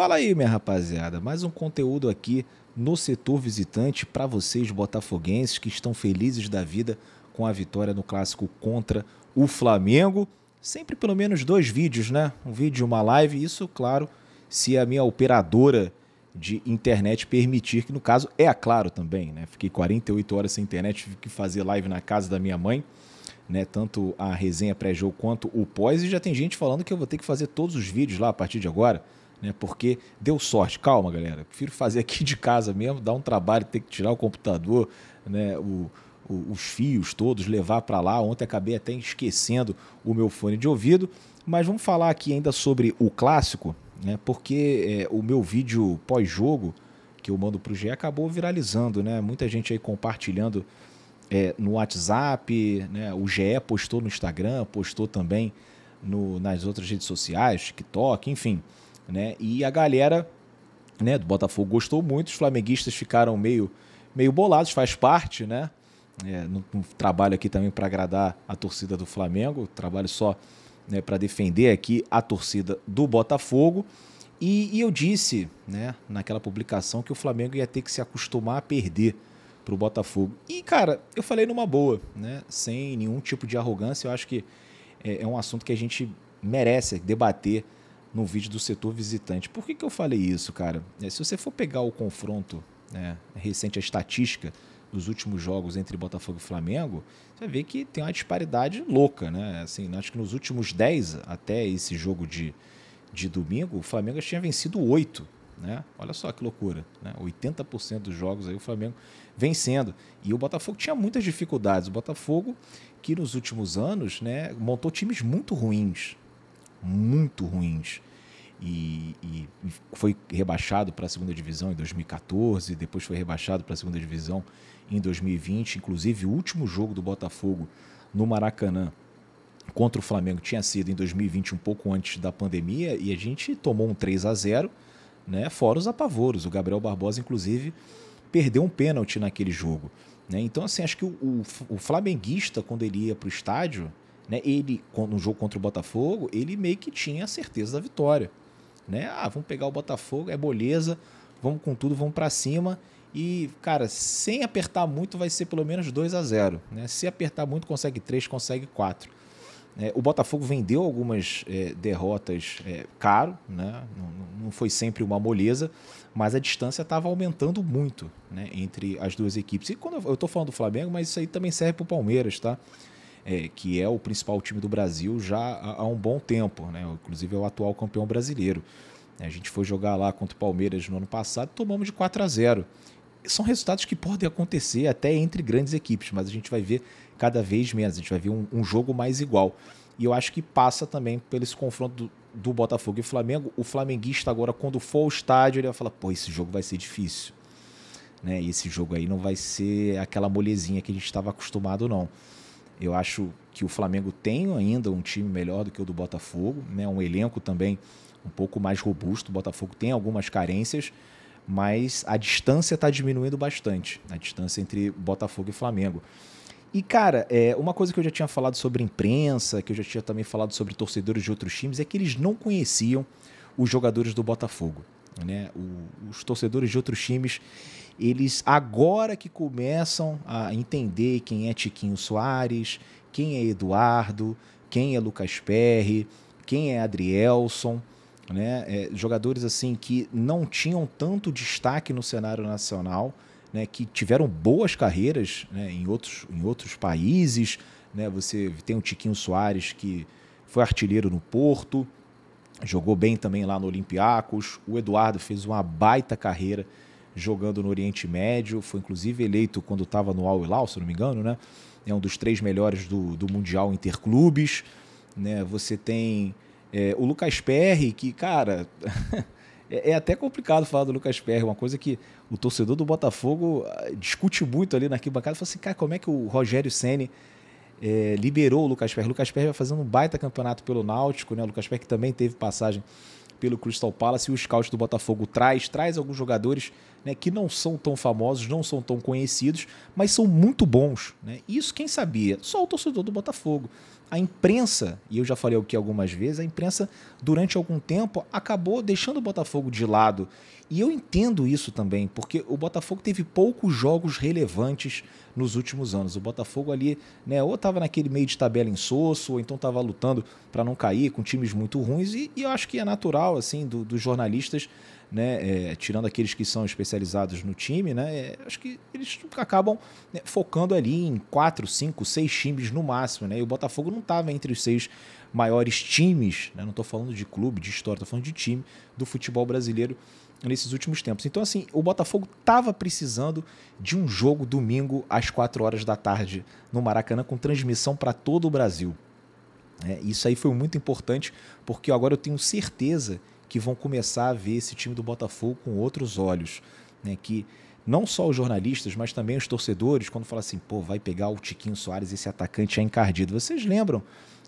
Fala aí, minha rapaziada, mais um conteúdo aqui no Setor Visitante para vocês botafoguenses que estão felizes da vida com a vitória no clássico contra o Flamengo. Sempre pelo menos dois vídeos, né? Um vídeo e uma live, isso, claro, se a minha operadora de internet permitir, que no caso é a Claro também, né? Fiquei 48 horas sem internet, tive que fazer live na casa da minha mãe, né? Tanto a resenha pré-jogo quanto o pós, e já tem gente falando que eu vou ter que fazer todos os vídeos lá a partir de agora, né? Porque deu sorte. Calma, galera, prefiro fazer aqui de casa mesmo, dar um trabalho, ter que tirar o computador, né? Os fios todos, levar para lá. Ontem acabei até esquecendo o meu fone de ouvido, mas vamos falar aqui ainda sobre o clássico, né? Porque o meu vídeo pós-jogo que eu mando para o GE acabou viralizando, né? Muita gente aí compartilhando no WhatsApp, né? O GE postou no Instagram, postou também nas outras redes sociais, TikTok, enfim, né? E a galera, né, do Botafogo gostou muito, os flamenguistas ficaram meio bolados, faz parte, né? Não trabalho aqui também para agradar a torcida do Flamengo, trabalho só, né, para defender aqui a torcida do Botafogo. E eu disse, né, naquela publicação que o Flamengo ia ter que se acostumar a perder para o Botafogo. E, cara, eu falei numa boa, né, sem nenhum tipo de arrogância. Eu acho que é um assunto que a gente merece debater no vídeo do Setor Visitante. Por que eu falei isso, cara? Se você for pegar o confronto, né, recente, a estatística dos últimos jogos entre Botafogo e Flamengo, você vai ver que tem uma disparidade louca, né? Assim, acho que nos últimos 10, até esse jogo de domingo, o Flamengo tinha vencido 8, né? Olha só que loucura, né? 80% dos jogos aí o Flamengo vencendo. E o Botafogo tinha muitas dificuldades. O Botafogo, que nos últimos anos, né, montou times muito ruins. Muito ruins. E foi rebaixado para a segunda divisão em 2014, depois foi rebaixado para a segunda divisão em 2020. Inclusive, o último jogo do Botafogo no Maracanã contra o Flamengo tinha sido em 2020, um pouco antes da pandemia, e a gente tomou um 3-0, né, fora os apavoros. O Gabriel Barbosa, inclusive, perdeu um pênalti naquele jogo, né? Então, assim, acho que o flamenguista, quando ele ia para o estádio, né, ele, no jogo contra o Botafogo, ele meio que tinha a certeza da vitória, né? Ah, vamos pegar o Botafogo, é moleza, vamos com tudo, vamos para cima. E, cara, sem apertar muito vai ser pelo menos 2-0, né? Se apertar muito, consegue 3, consegue 4. O Botafogo vendeu algumas derrotas caro, né? Não foi sempre uma moleza, mas a distância estava aumentando muito, né, entre as duas equipes. E quando eu estou falando do Flamengo, mas isso aí também serve para o Palmeiras, tá? Que é o principal time do Brasil já há um bom tempo, né? Inclusive é o atual campeão brasileiro. A gente foi jogar lá contra o Palmeiras no ano passado, tomamos de 4-0. São resultados que podem acontecer até entre grandes equipes, mas a gente vai ver cada vez menos, a gente vai ver um jogo mais igual. E eu acho que passa também pelo esse confronto do Botafogo e Flamengo. O flamenguista agora, quando for ao estádio, ele vai falar, pô, esse jogo vai ser difícil, né? E esse jogo aí não vai ser aquela molezinha que a gente estava acostumado, não. Eu acho que o Flamengo tem ainda um time melhor do que o do Botafogo, né? Um elenco também um pouco mais robusto. O Botafogo tem algumas carências, mas a distância está diminuindo bastante, a distância entre Botafogo e Flamengo. E, cara, uma coisa que eu já tinha falado sobre imprensa, que eu já tinha também falado sobre torcedores de outros times, é que eles não conheciam os jogadores do Botafogo, né? Os torcedores de outros times, eles agora que começam a entender quem é Tiquinho Soares, quem é Eduardo, quem é Lucas Perri, quem é Adrielson, né? Jogadores assim que não tinham tanto destaque no cenário nacional, né? Que tiveram boas carreiras, né, em outros países, né? Você tem o Tiquinho Soares, que foi artilheiro no Porto, jogou bem também lá no Olympiacos. O Eduardo fez uma baita carreira jogando no Oriente Médio, foi inclusive eleito quando estava no Al Hilal, se não me engano, né? É um dos 3 melhores do Mundial Interclubes, né? Você tem o Lucas Perri, que, cara, é até complicado falar do Lucas Perri, uma coisa que o torcedor do Botafogo discute muito ali na arquibancada, fala assim, cara, como é que o Rogério Ceni liberou o Lucas Perri? O Lucas Perri vai fazendo um baita campeonato pelo Náutico, né? O Lucas Perri que também teve passagem pelo Crystal Palace, e o scout do Botafogo traz alguns jogadores, né, que não são tão famosos, não são tão conhecidos, mas são muito bons, né? Isso quem sabia? Só o torcedor do Botafogo. A imprensa, e eu já falei aqui algumas vezes, a imprensa durante algum tempo acabou deixando o Botafogo de lado. E eu entendo isso também, porque o Botafogo teve poucos jogos relevantes nos últimos anos. O Botafogo ali, né, ou estava naquele meio de tabela insosso, ou então estava lutando para não cair com times muito ruins. E eu acho que é natural, assim, dos jornalistas, né, tirando aqueles que são especializados no time, né, acho que eles acabam, né, focando ali em 4, 5, 6 times no máximo, né, e o Botafogo não estava entre os 6 maiores times, né, não estou falando de clube, de história, estou falando de time do futebol brasileiro nesses últimos tempos. Então, assim, o Botafogo estava precisando de um jogo domingo às 16h no Maracanã, com transmissão para todo o Brasil. Isso aí foi muito importante, porque agora eu tenho certeza que vão começar a ver esse time do Botafogo com outros olhos, né? Que não só os jornalistas, mas também os torcedores, quando falam assim, pô, vai pegar o Tiquinho Soares, esse atacante é encardido. Vocês lembram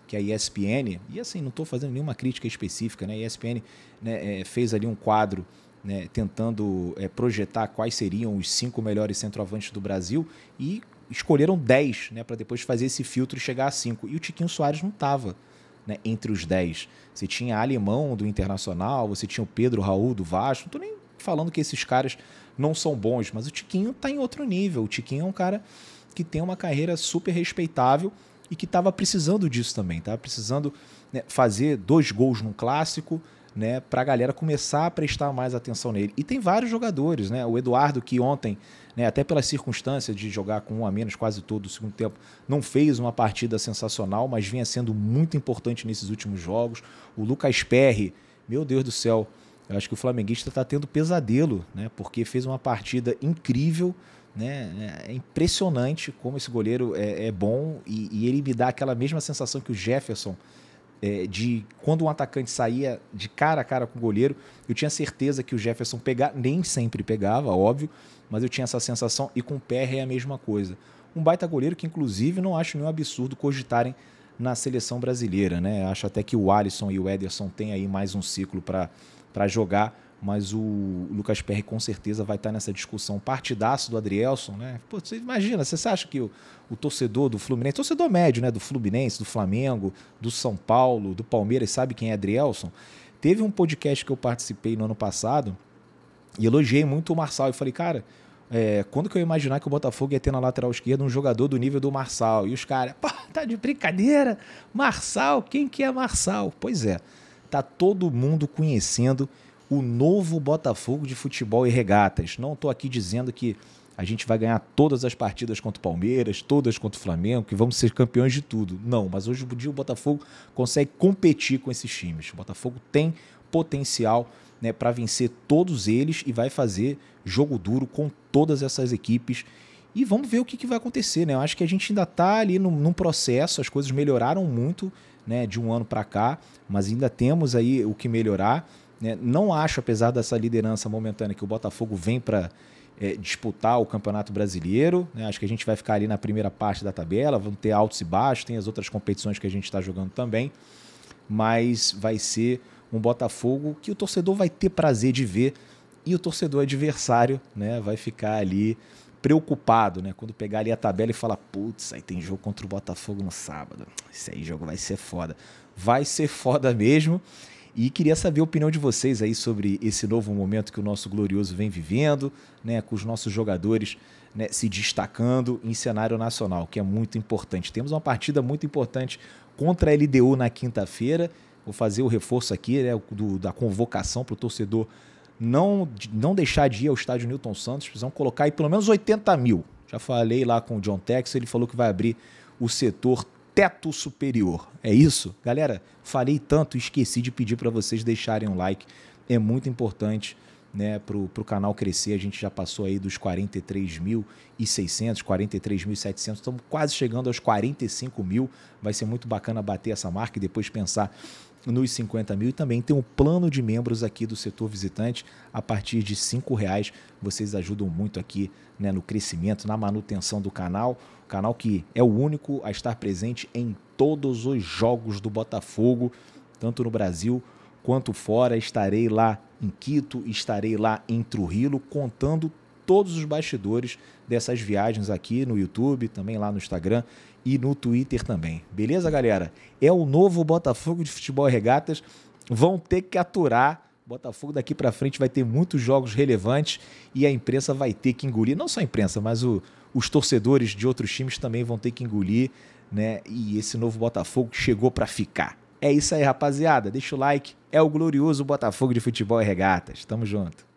que a ESPN, e assim, não estou fazendo nenhuma crítica específica, né? A ESPN, né, fez ali um quadro, né, tentando projetar quais seriam os 5 melhores centroavantes do Brasil, e escolheram 10, né, para depois fazer esse filtro e chegar a 5. E o Tiquinho Soares não estava, né, entre os 10. Você tinha Alemão do Internacional, você tinha o Pedro Raul do Vasco. Não estou nem falando que esses caras não são bons, mas o Tiquinho está em outro nível. O Tiquinho é um cara que tem uma carreira super respeitável e que estava precisando disso também. Estava precisando, né, fazer 2 gols num clássico, né, para a galera começar a prestar mais atenção nele. E tem vários jogadores, né? O Eduardo, que ontem, né, até pela circunstância de jogar com 1 a menos quase todo o segundo tempo, não fez uma partida sensacional, mas vinha sendo muito importante nesses últimos jogos. O Lucas Perri, meu Deus do céu, eu acho que o flamenguista está tendo pesadelo, né? Porque fez uma partida incrível, né? É impressionante como esse goleiro é bom, e ele me dá aquela mesma sensação que o Jefferson, de quando um atacante saía de cara a cara com o goleiro, eu tinha certeza que o Jefferson pegava, nem sempre pegava, óbvio, mas eu tinha essa sensação, e com o PR é a mesma coisa. Um baita goleiro que, inclusive, não acho nenhum absurdo cogitarem na seleção brasileira, né? Acho até que o Alisson e o Ederson têm aí mais um ciclo para jogar, mas o Lucas Perri com certeza vai estar nessa discussão. Partidaço do Adrielson, né? Pô, você imagina, você acha que o torcedor do Fluminense, torcedor médio, né, do Fluminense, do Flamengo, do São Paulo, do Palmeiras, sabe quem é Adrielson? Teve um podcast que eu participei no ano passado e elogiei muito o Marçal. Eu falei, cara, quando que eu ia imaginar que o Botafogo ia ter na lateral esquerda um jogador do nível do Marçal? E os caras, pô, tá de brincadeira? Marçal? Quem que é Marçal? Pois é, tá todo mundo conhecendo o novo Botafogo de Futebol e Regatas. Não estou aqui dizendo que a gente vai ganhar todas as partidas contra o Palmeiras, todas contra o Flamengo, que vamos ser campeões de tudo. Não, mas hoje em dia o Botafogo consegue competir com esses times. O Botafogo tem potencial, né, para vencer todos eles, e vai fazer jogo duro com todas essas equipes. E vamos ver o que vai acontecer, né? Eu acho que a gente ainda está ali num processo, as coisas melhoraram muito, né, de um ano para cá, mas ainda temos aí o que melhorar. Não acho, apesar dessa liderança momentânea, que o Botafogo vem para disputar o Campeonato Brasileiro, né? Acho que a gente vai ficar ali na primeira parte da tabela, vão ter altos e baixos, tem as outras competições que a gente está jogando também, mas vai ser um Botafogo que o torcedor vai ter prazer de ver, e o torcedor adversário, né, vai ficar ali preocupado, né, quando pegar ali a tabela e falar, putz, aí tem jogo contra o Botafogo no sábado, esse aí jogo vai ser foda. Vai ser foda mesmo. E queria saber a opinião de vocês aí sobre esse novo momento que o nosso Glorioso vem vivendo, né, com os nossos jogadores, né, se destacando em cenário nacional, que é muito importante. Temos uma partida muito importante contra a LDU na quinta-feira. Vou fazer o reforço aqui, né, da convocação para o torcedor não deixar de ir ao estádio Newton Santos. Precisam colocar aí pelo menos 80 mil. Já falei lá com o John Tex, ele falou que vai abrir o setor teto superior. É isso? Galera, falei tanto, esqueci de pedir para vocês deixarem um like. É muito importante, né, pro canal crescer. A gente já passou aí dos 43.600, 43.700. Estamos quase chegando aos 45 mil. Vai ser muito bacana bater essa marca e depois pensar nos 50 mil. E também tem um plano de membros aqui do Setor Visitante. A partir de R$5, vocês ajudam muito aqui, né, no crescimento, na manutenção do canal. Canal que é o único a estar presente em todos os jogos do Botafogo, tanto no Brasil quanto fora, estarei lá em Quito, estarei lá em Trujillo, contando todos os bastidores dessas viagens aqui no YouTube, também lá no Instagram e no Twitter também. Beleza, galera? É o novo Botafogo de Futebol e Regatas, vão ter que aturar. Botafogo daqui para frente vai ter muitos jogos relevantes e a imprensa vai ter que engolir, não só a imprensa, mas os torcedores de outros times também vão ter que engolir, né? E esse novo Botafogo chegou para ficar. É isso aí, rapaziada. Deixa o like. É o glorioso Botafogo de Futebol e Regatas. Tamo junto.